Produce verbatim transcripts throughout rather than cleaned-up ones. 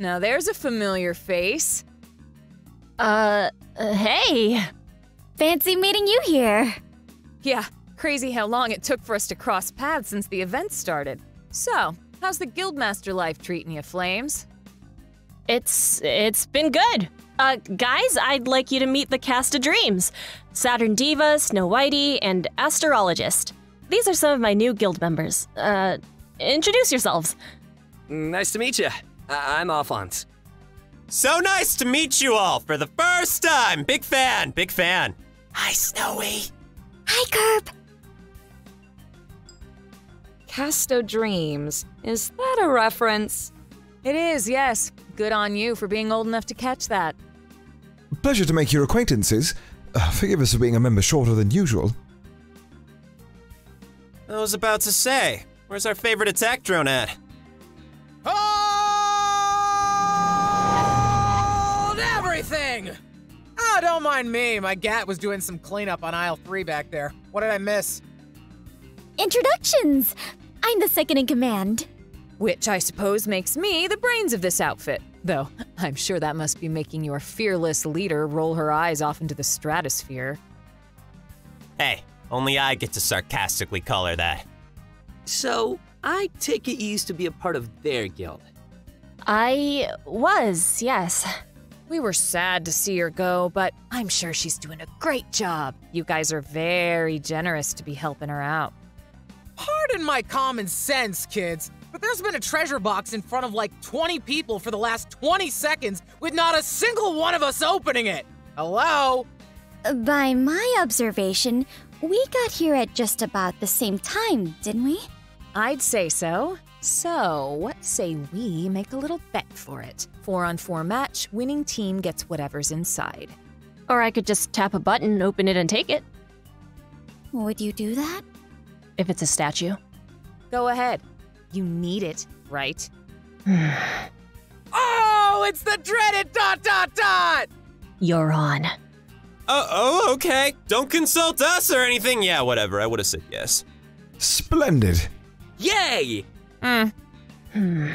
Now there's a familiar face. Uh, uh, hey! Fancy meeting you here! Yeah, crazy how long it took for us to cross paths since the event started. So, how's the Guildmaster life treating you, Flames? It's... it's been good! Uh, guys, I'd like you to meet the cast of Dreams. Saturn Diva, Snow Whitey, and Astrologist. These are some of my new guild members. Uh, introduce yourselves. Nice to meet you. I I'm Alphonse. So nice to meet you all for the first time! Big fan, big fan. Hi, Snowy. Hi, Curb. Casto Dreams. Is that a reference? It is, yes. Good on you for being old enough to catch that. Pleasure to make your acquaintances. Uh, forgive us for being a member shorter than usual. I was about to say, where's our favorite attack drone at? Hold everything! Ah, oh, don't mind me. My gat was doing some cleanup on aisle three back there. What did I miss? Introductions! I'm the second in command. Which I suppose makes me the brains of this outfit. Though, I'm sure that must be making your fearless leader roll her eyes off into the stratosphere. Hey, only I get to sarcastically call her that. So, I take it you used to be a part of their guild. I was, yes. We were sad to see her go, but I'm sure she's doing a great job. You guys are very generous to be helping her out. Pardon my common sense, kids. But there's been a treasure box in front of like twenty people for the last twenty seconds with not a single one of us opening it! Hello? By my observation, we got here at just about the same time, didn't we? I'd say so. So, what say we make a little bet for it? Four on four match, winning team gets whatever's inside. Or I could just tap a button, open it, and take it. Would you do that? If it's a statue. Go ahead. You need it, right? Oh, it's the dreaded dot dot dot! You're on. Uh oh, okay. Don't consult us or anything. Yeah, whatever. I would have said yes. Splendid. Yay! Mm. Hmm.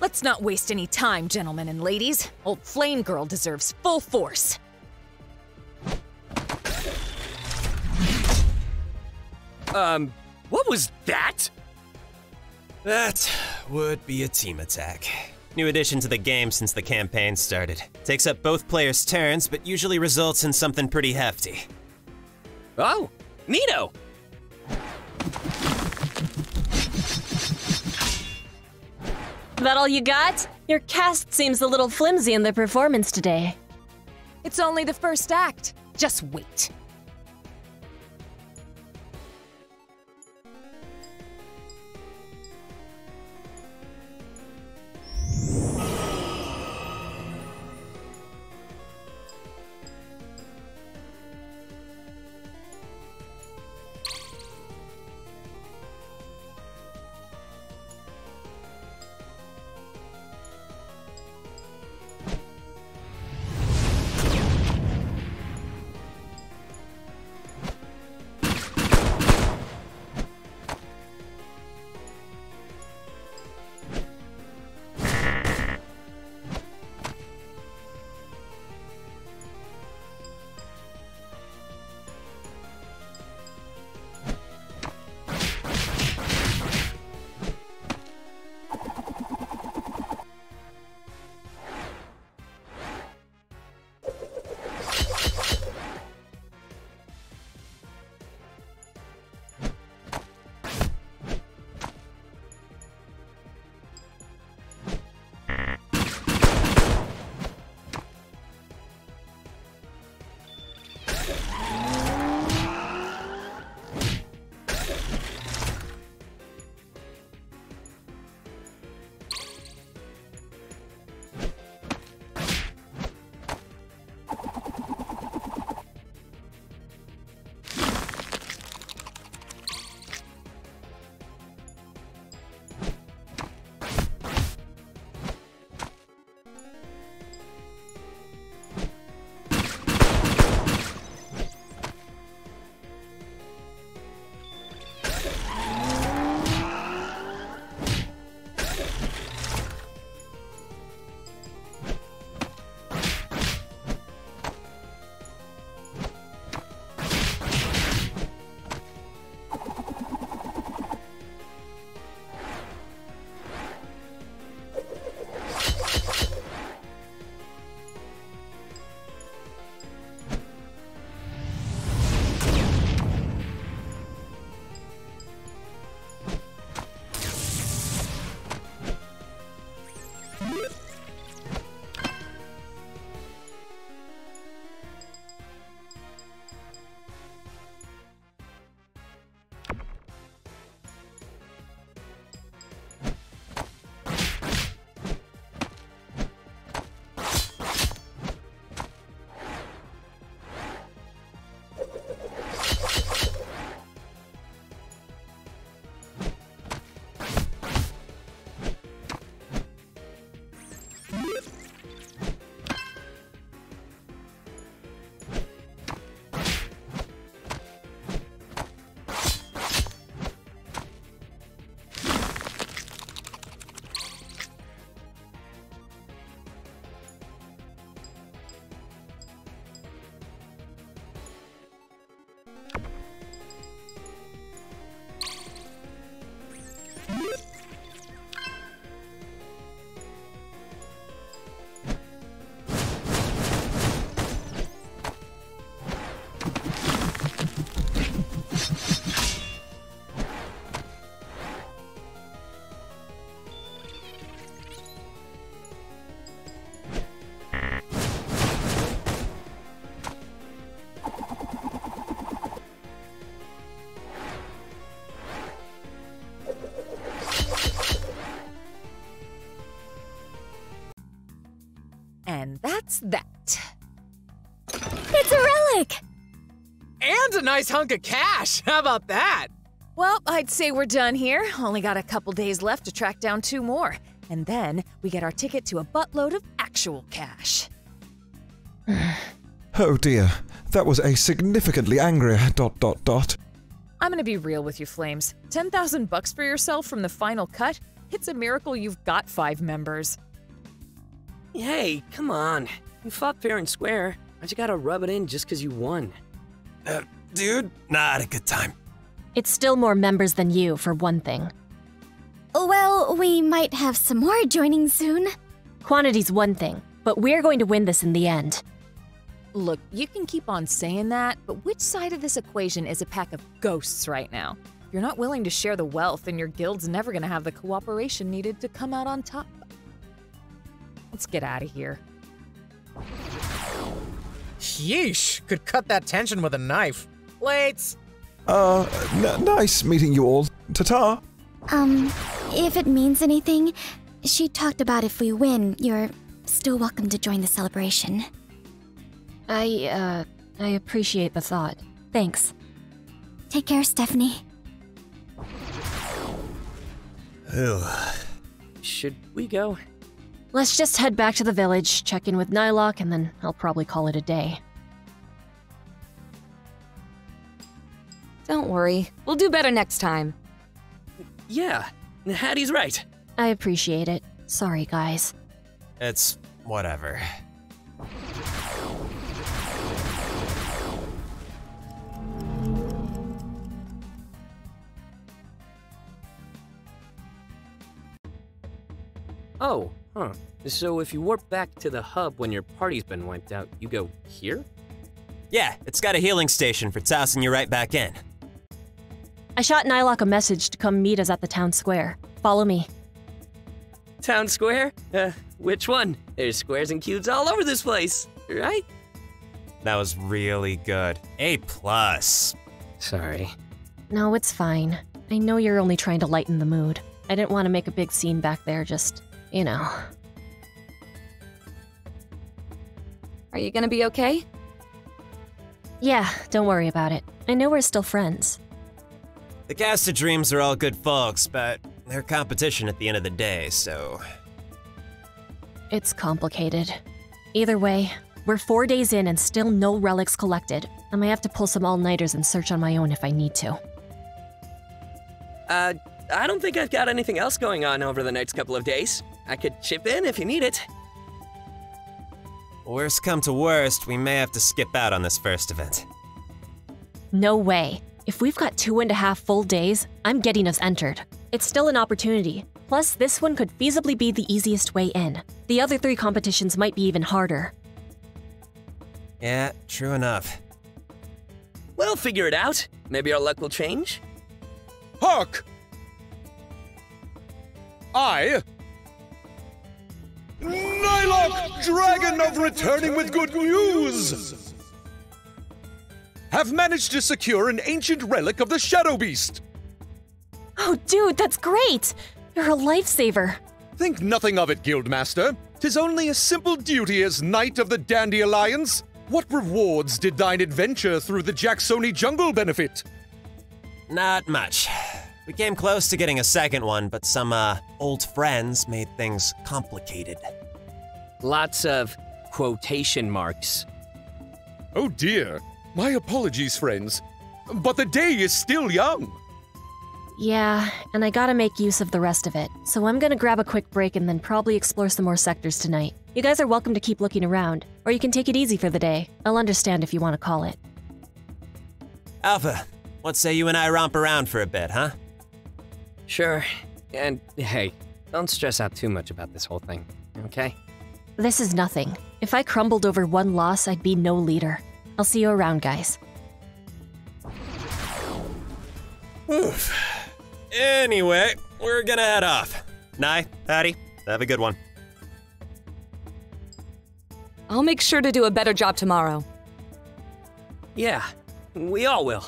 Let's not waste any time, gentlemen and ladies. Old Flame Girl deserves full force. Um, what was that? That would be a team attack. New addition to the game since the campaign started. Takes up both players' turns, but usually results in something pretty hefty. Oh, neato! That all you got? Your cast seems a little flimsy in their performance today. It's only the first act. Just wait. And that's that. It's a relic! And a nice hunk of cash! How about that? Well, I'd say we're done here. Only got a couple days left to track down two more. And then we get our ticket to a buttload of actual cash. Oh dear, that was a significantly angrier dot dot dot. I'm gonna be real with you, Flames. ten thousand bucks for yourself from the final cut? It's a miracle you've got five members. Hey, come on. You fought fair and square. Why'd you gotta rub it in just because you won? Uh, dude, not a good time. It's still more members than you, for one thing. Well, we might have some more joining soon. Quantity's one thing, but we're going to win this in the end. Look, you can keep on saying that, but which side of this equation is a pack of ghosts right now? If you're not willing to share the wealth, then your guild's never going to have the cooperation needed to come out on top. Let's get out of here. Yeesh! Could cut that tension with a knife. Plates! Uh, n nice meeting you all. Ta-ta! Um, if it means anything, she talked about if we win, you're still welcome to join the celebration. I, uh, I appreciate the thought. Thanks. Take care, Stephanie. Ugh. Should we go? Let's just head back to the village, check in with Nylok, and then I'll probably call it a day. Don't worry. We'll do better next time. Yeah, Hattie's right. I appreciate it. Sorry, guys. It's whatever. Oh, huh. So if you warp back to the hub when your party's been wiped out, you go here? Yeah, it's got a healing station for tossing you right back in. I shot Nylok a message to come meet us at the town square. Follow me. Town square? Uh, which one? There's squares and cubes all over this place, right? That was really good. A plus. Sorry. No, it's fine. I know you're only trying to lighten the mood. I didn't want to make a big scene back there, just, you know. Are you gonna be okay? Yeah, don't worry about it. I know we're still friends. The cast of Dreams are all good folks, but they're competition at the end of the day, so... It's complicated. Either way, we're four days in and still no relics collected. I may have to pull some all-nighters and search on my own if I need to. Uh, I don't think I've got anything else going on over the next couple of days. I could chip in if you need it. Worst come to worst, we may have to skip out on this first event. No way. If we've got two and a half full days, I'm getting us entered. It's still an opportunity. Plus, this one could feasibly be the easiest way in. The other three competitions might be even harder. Yeah, true enough. We'll figure it out. Maybe our luck will change. Hark! I... Nylok, Dragon of Returning with Good News! Have managed to secure an ancient relic of the Shadow Beast! Oh, dude, that's great! You're a lifesaver! Think nothing of it, Guildmaster. 'Tis only a simple duty as Knight of the Dandy Alliance. What rewards did thine adventure through the Jacksony Jungle benefit? Not much. We came close to getting a second one, but some, uh, old friends made things complicated. Lots of quotation marks. Oh dear. My apologies, friends, but the day is still young. Yeah, and I gotta make use of the rest of it, so I'm gonna grab a quick break and then probably explore some more sectors tonight. You guys are welcome to keep looking around, or you can take it easy for the day. I'll understand if you want to call it. Alpha, what say you and I romp around for a bit, huh? Sure, and hey, don't stress out too much about this whole thing, okay? This is nothing. If I crumbled over one loss, I'd be no leader. I'll see you around, guys. Oof. Anyway, we're gonna head off. Nye, Hattie, have a good one. I'll make sure to do a better job tomorrow. Yeah, we all will.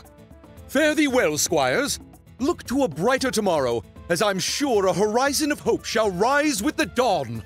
Fare thee well, squires. Look to a brighter tomorrow, as I'm sure a horizon of hope shall rise with the dawn.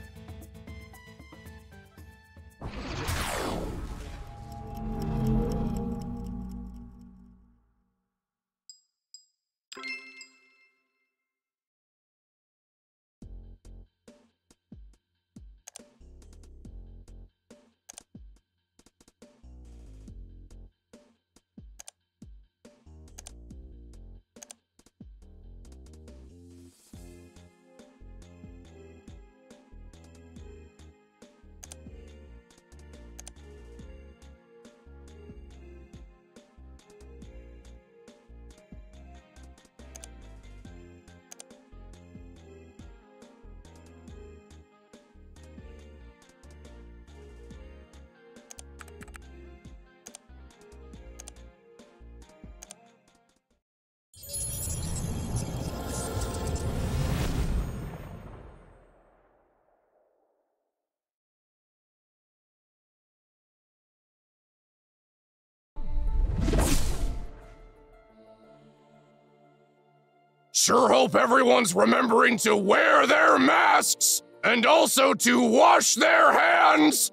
sure hope everyone's remembering to wear their masks and also to wash their hands.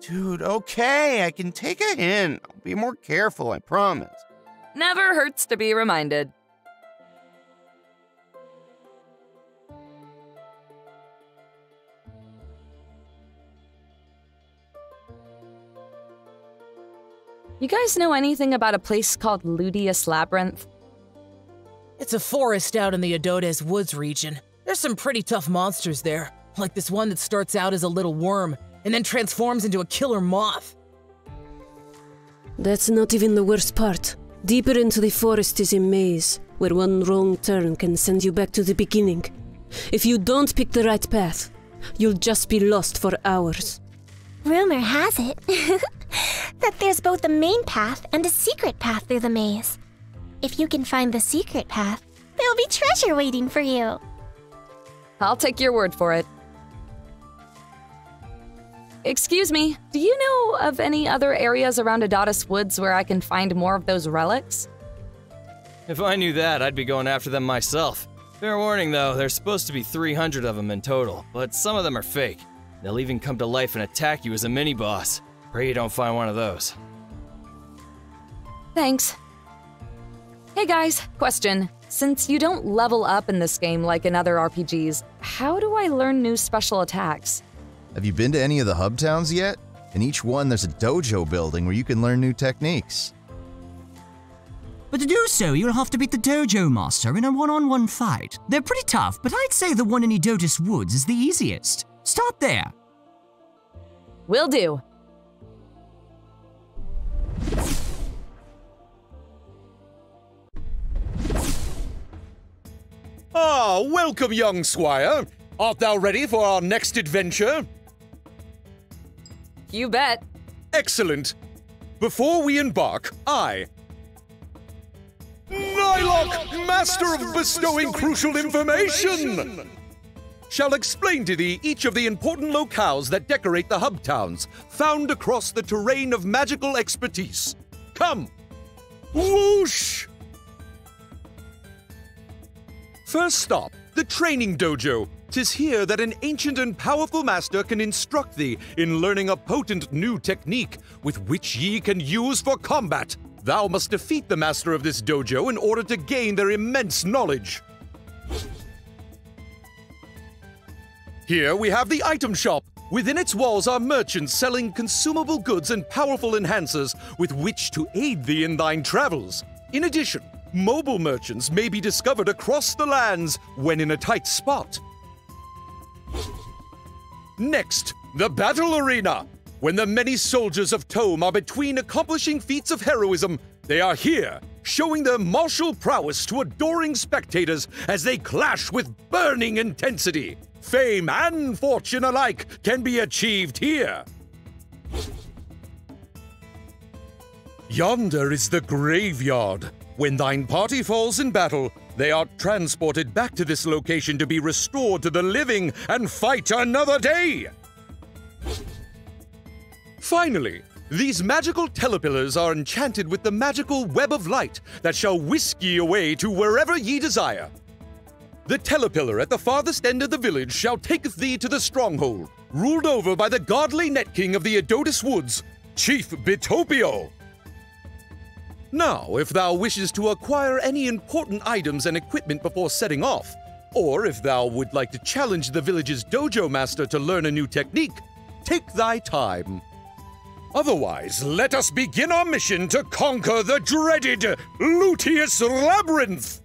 Dude, okay, I can take a hint. I'll be more careful, I promise. Never hurts to be reminded. You guys know anything about a place called Luteus Labyrinth? It's a forest out in the Adotus Woods region. There's some pretty tough monsters there, like this one that starts out as a little worm and then transforms into a killer moth. That's not even the worst part. Deeper into the forest is a maze, where one wrong turn can send you back to the beginning. If you don't pick the right path, you'll just be lost for hours. Rumor has it that there's both a main path and a secret path through the maze. If you can find the secret path, there'll be treasure waiting for you. I'll take your word for it. Excuse me, do you know of any other areas around Adotus Woods where I can find more of those relics? If I knew that, I'd be going after them myself. Fair warning though, there's supposed to be three hundred of them in total, but some of them are fake. They'll even come to life and attack you as a mini-boss. Pray you don't find one of those. Thanks. Hey guys, question. Since you don't level up in this game like in other R P Gs, how do I learn new special attacks? Have you been to any of the hub towns yet? In each one there's a dojo building where you can learn new techniques. But to do so, you'll have to beat the dojo master in a one-on-one fight. They're pretty tough, but I'd say the one in Adotus Woods is the easiest. Start there. Will do. Ah, welcome, young squire. Art thou ready for our next adventure? You bet. Excellent. Before we embark, I... Nylok, master of bestowing crucial information! Shall explain to thee each of the important locales that decorate the hub towns, found across the terrain of magical expertise. Come! Whoosh! First stop, the training dojo. Tis here that an ancient and powerful master can instruct thee in learning a potent new technique, with which ye can use for combat. Thou must defeat the master of this dojo in order to gain their immense knowledge. Here we have the item shop. Within its walls are merchants selling consumable goods and powerful enhancers with which to aid thee in thine travels. In addition, mobile merchants may be discovered across the lands when in a tight spot. Next, the battle arena. When the many soldiers of Tome are between accomplishing feats of heroism, they are here, showing their martial prowess to adoring spectators as they clash with burning intensity. Fame and fortune alike can be achieved here. Yonder is the graveyard. When thine party falls in battle, they are transported back to this location to be restored to the living and fight another day. Finally, these magical telepillars are enchanted with the magical web of light that shall whisk ye away to wherever ye desire. The telepillar at the farthest end of the village shall taketh thee to the stronghold, ruled over by the godly net king of the Adotus Woods, Chief Botopio. Now, if thou wishes to acquire any important items and equipment before setting off, or if thou would like to challenge the village's dojo master to learn a new technique, take thy time. Otherwise, let us begin our mission to conquer the dreaded Luteus Labyrinth!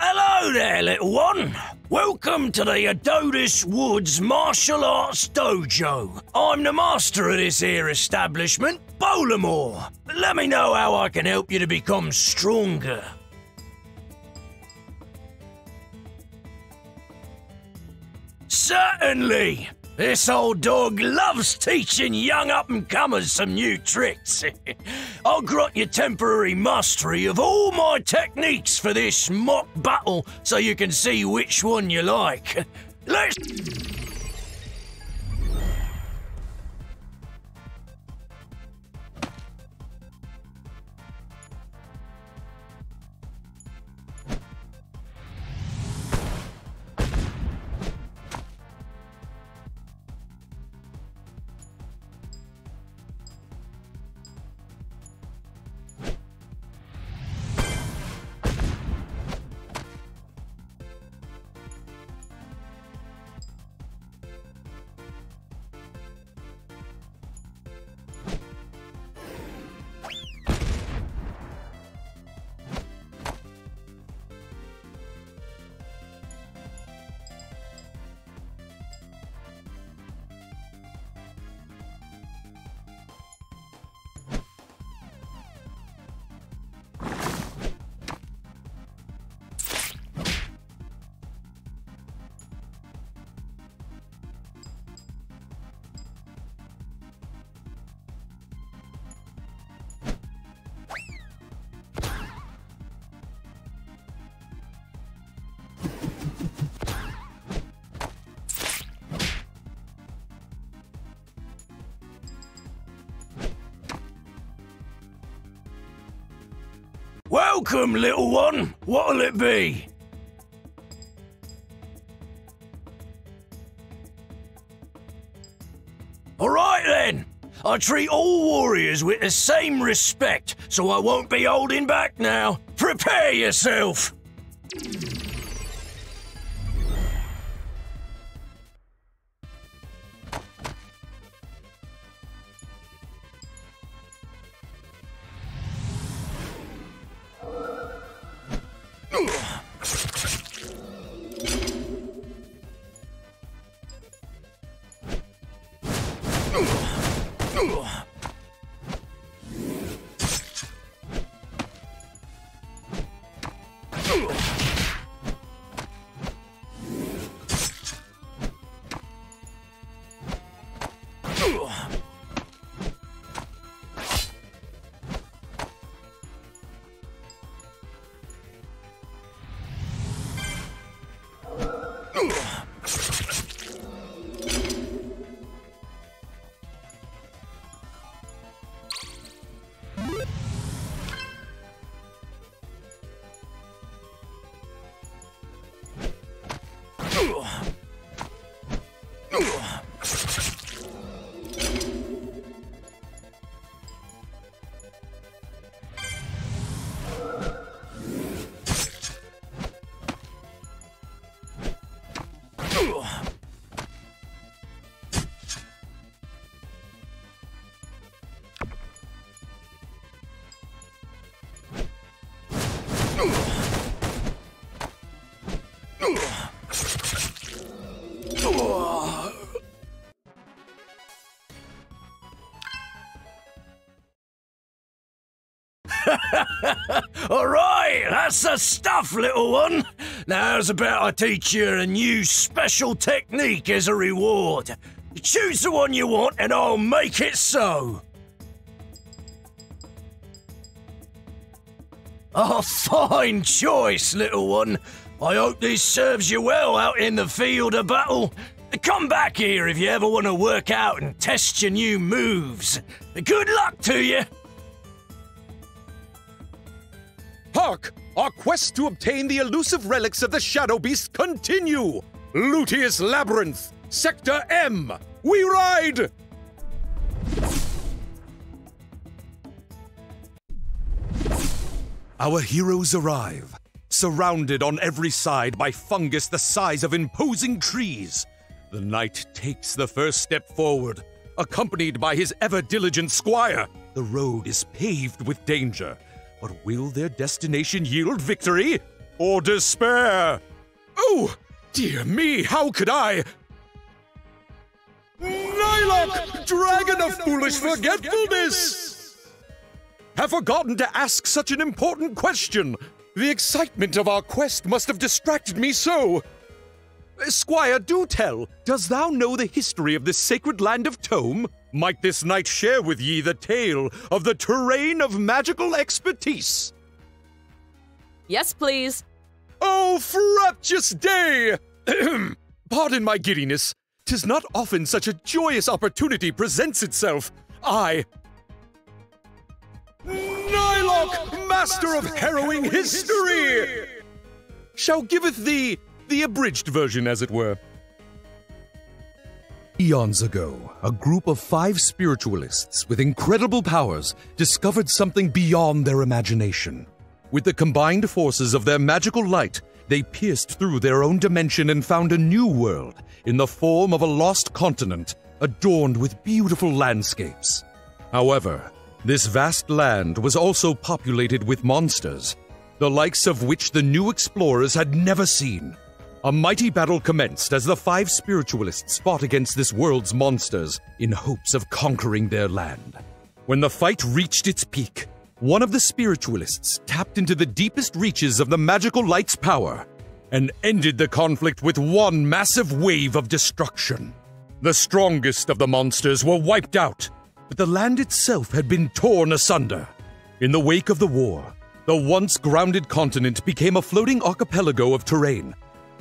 Hello there, little one. Welcome to the Adotus Woods Martial Arts Dojo. I'm the master of this here establishment, Bolamore. Let me know how I can help you to become stronger. Certainly. This old dog loves teaching young up-and-comers some new tricks. I'll grant you temporary mastery of all my techniques for this mock battle so you can see which one you like. Let's... Welcome, little one. What'll it be? All right, then. I treat all warriors with the same respect, so I won't be holding back now. Prepare yourself! All right, that's the stuff, little one. Now, how's about I teach you a new special technique as a reward? You choose the one you want, and I'll make it so. A fine choice, little one. I hope this serves you well out in the field of battle. Come back here if you ever want to work out and test your new moves. Good luck to you. Hark! Our quest to obtain the elusive relics of the Shadow Beast continue! Luteus Labyrinth, Sector M, we ride! Our heroes arrive, surrounded on every side by fungus the size of imposing trees. The knight takes the first step forward, accompanied by his ever-diligent squire. The road is paved with danger. But will their destination yield victory or despair? Oh, dear me, how could I? Nylok, dragon of foolish forgetfulness! Have forgotten to ask such an important question. The excitement of our quest must have distracted me so. Squire, do tell, dost thou know the history of this sacred land of Tome? Might this knight share with ye the tale of the terrain of magical expertise? Yes, please. Oh, fraptious day! Pardon my giddiness. 'Tis not often such a joyous opportunity presents itself. I... Nylok, master of harrowing history! Shall giveth thee the abridged version, as it were. Eons ago, a group of five spiritualists with incredible powers discovered something beyond their imagination. With the combined forces of their magical light, they pierced through their own dimension and found a new world in the form of a lost continent adorned with beautiful landscapes. However, this vast land was also populated with monsters, the likes of which the new explorers had never seen. A mighty battle commenced as the five spiritualists fought against this world's monsters in hopes of conquering their land. When the fight reached its peak, one of the spiritualists tapped into the deepest reaches of the magical light's power and ended the conflict with one massive wave of destruction. The strongest of the monsters were wiped out, but the land itself had been torn asunder. In the wake of the war, the once grounded continent became a floating archipelago of terrain,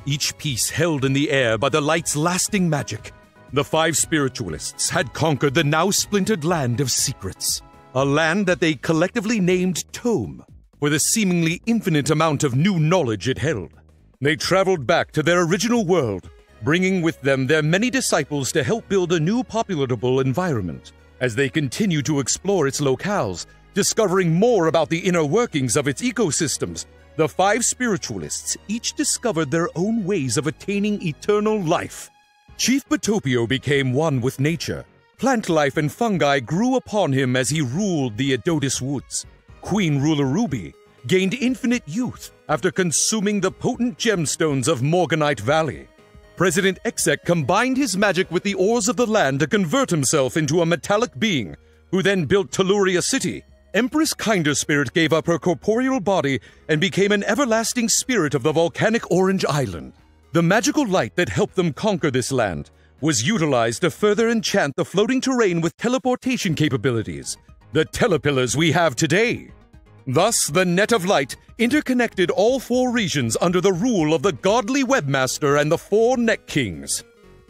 each piece held in the air by the light's lasting magic. The five spiritualists had conquered the now splintered land of secrets, a land that they collectively named Tome, with a seemingly infinite amount of new knowledge it held. They traveled back to their original world, bringing with them their many disciples to help build a new populable environment. As they continue to explore its locales, discovering more about the inner workings of its ecosystems, the five spiritualists each discovered their own ways of attaining eternal life. Chief Botopio became one with nature. Plant life and fungi grew upon him as he ruled the Adotus Woods. Queen Ruler Ruby gained infinite youth after consuming the potent gemstones of Morganite Valley. President Exek combined his magic with the ores of the land to convert himself into a metallic being, who then built Telluria City. Empress Kinder Spirit gave up her corporeal body and became an everlasting spirit of the volcanic Orange Island. The magical light that helped them conquer this land was utilized to further enchant the floating terrain with teleportation capabilities, the telepillars we have today. Thus, the net of light interconnected all four regions under the rule of the godly Webmaster and the four Neck Kings.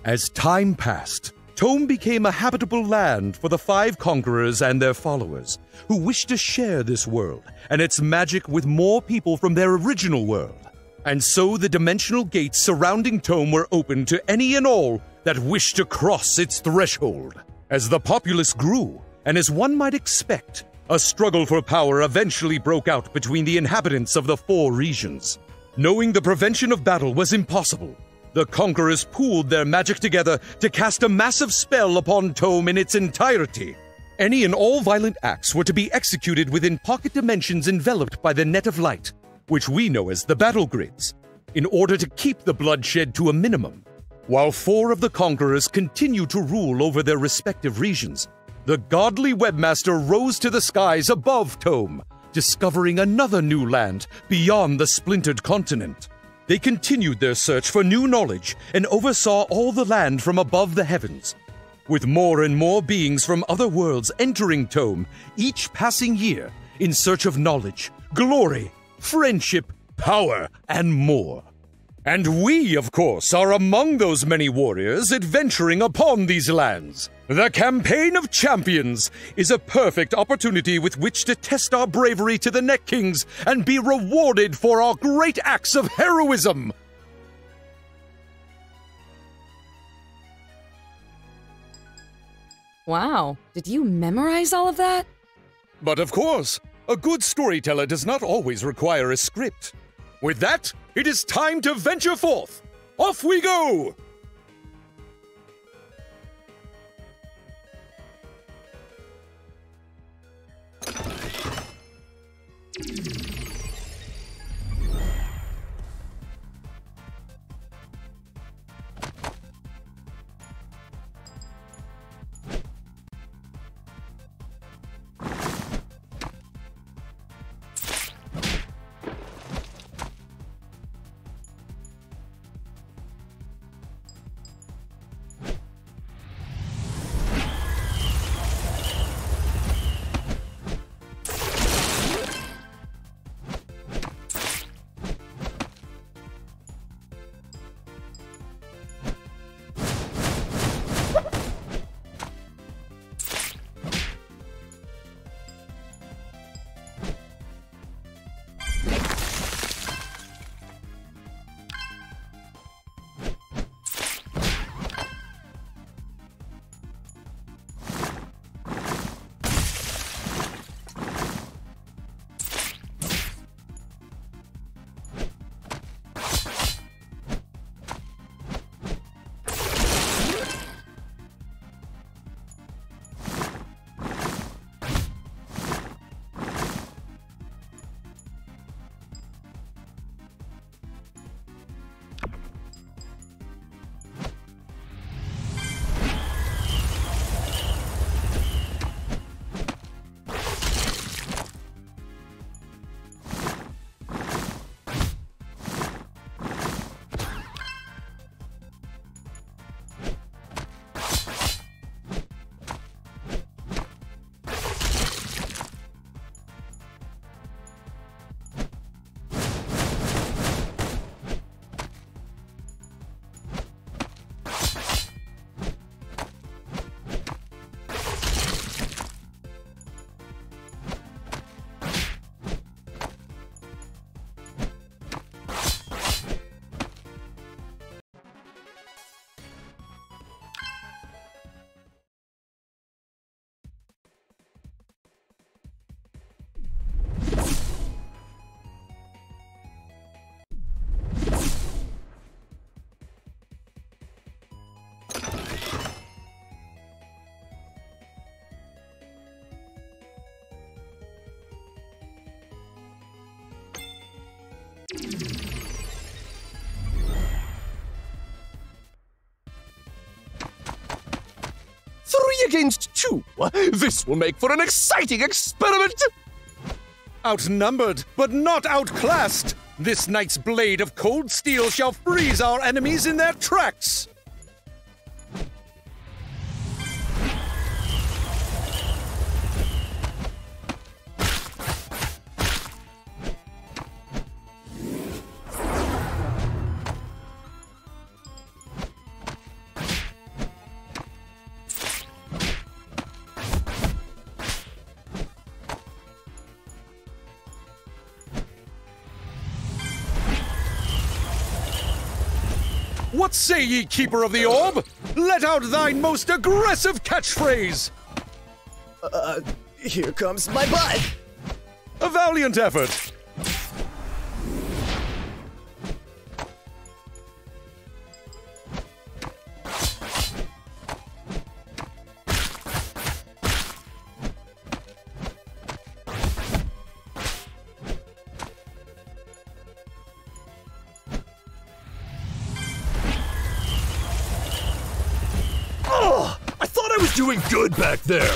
As time passed, Tome became a habitable land for the five conquerors and their followers, who wished to share this world and its magic with more people from their original world. And so the dimensional gates surrounding Tome were open to any and all that wished to cross its threshold. As the populace grew, and as one might expect, a struggle for power eventually broke out between the inhabitants of the four regions. Knowing the prevention of battle was impossible, the conquerors pooled their magic together to cast a massive spell upon Tome in its entirety. Any and all violent acts were to be executed within pocket dimensions enveloped by the net of light, which we know as the battle grids, in order to keep the bloodshed to a minimum. While four of the conquerors continued to rule over their respective regions, the godly Webmaster rose to the skies above Tome, discovering another new land beyond the splintered continent. They continued their search for new knowledge and oversaw all the land from above the heavens, with more and more beings from other worlds entering Tome each passing year in search of knowledge, glory, friendship, power, and more. And we, of course, are among those many warriors adventuring upon these lands. The Campaign of Champions is a perfect opportunity with which to test our bravery to the Neck Kings and be rewarded for our great acts of heroism. Wow, did you memorize all of that? But of course, a good storyteller does not always require a script. With that, it is time to venture forth. Off we go! against two. This will make for an exciting experiment. Outnumbered, but not outclassed. This night's blade of cold steel shall freeze our enemies in their tracks. What say ye, Keeper of the Orb? Let out thine most aggressive catchphrase! Uh, here comes my butt! A valiant effort! Doing good back there.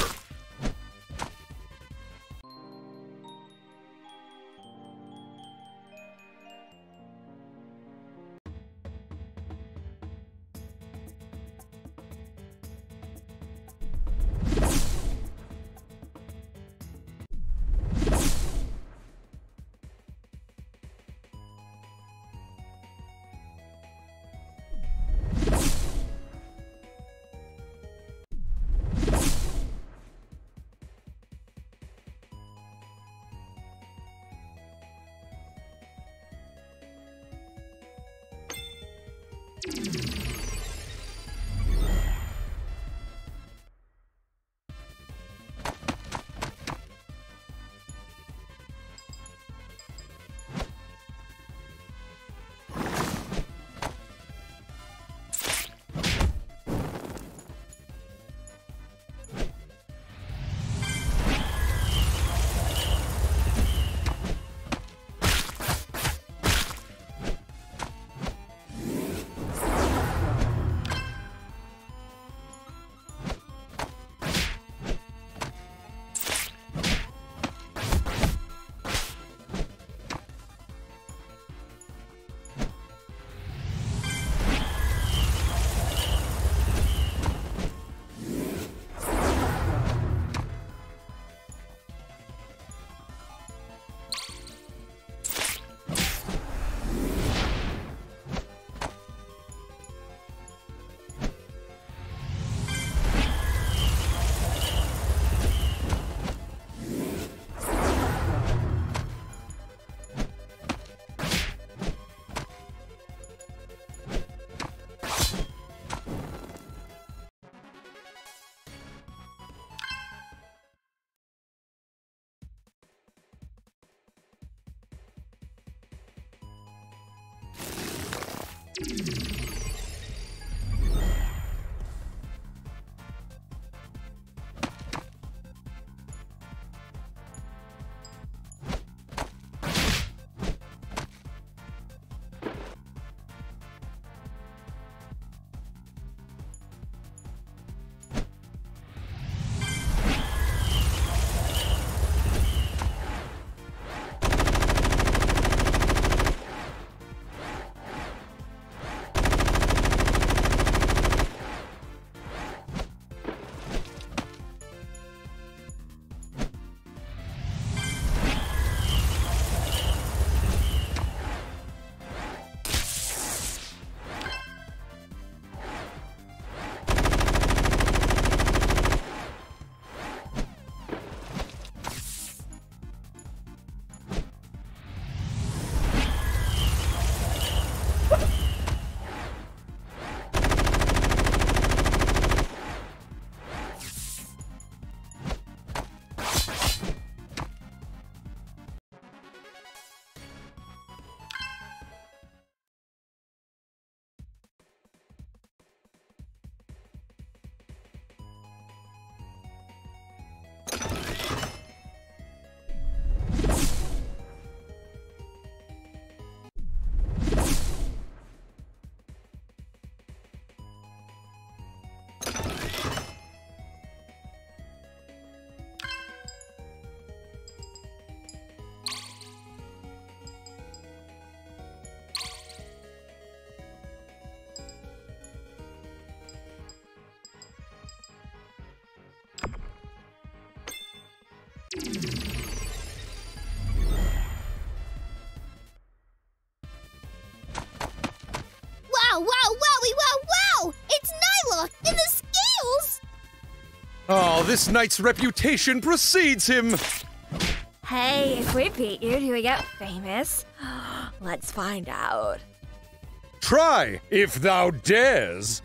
Wow, wow, wowie, wow, wow! It's Nylok in the scales! Oh, this knight's reputation precedes him! Hey, if we beat you, do we get famous? Let's find out. Try, if thou dares!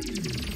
You